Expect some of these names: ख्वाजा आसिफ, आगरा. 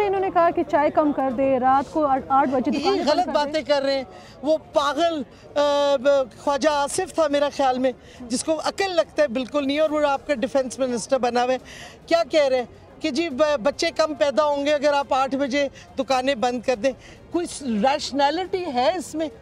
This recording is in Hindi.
इन्होंने कहा कि चाय कम कर दे, रात को 8 बजे ये गलत बातें कर रहे हैं। वो पागल ख्वाजा आसिफ था मेरा ख्याल में, जिसको अकल लगता है बिल्कुल नहीं, और वो आपका डिफेंस मिनिस्टर बना हुआ है। क्या कह रहे हैं कि जी बच्चे कम पैदा होंगे अगर आप 8 बजे दुकानें बंद कर दें। कुछ रैशनैलिटी है इसमें।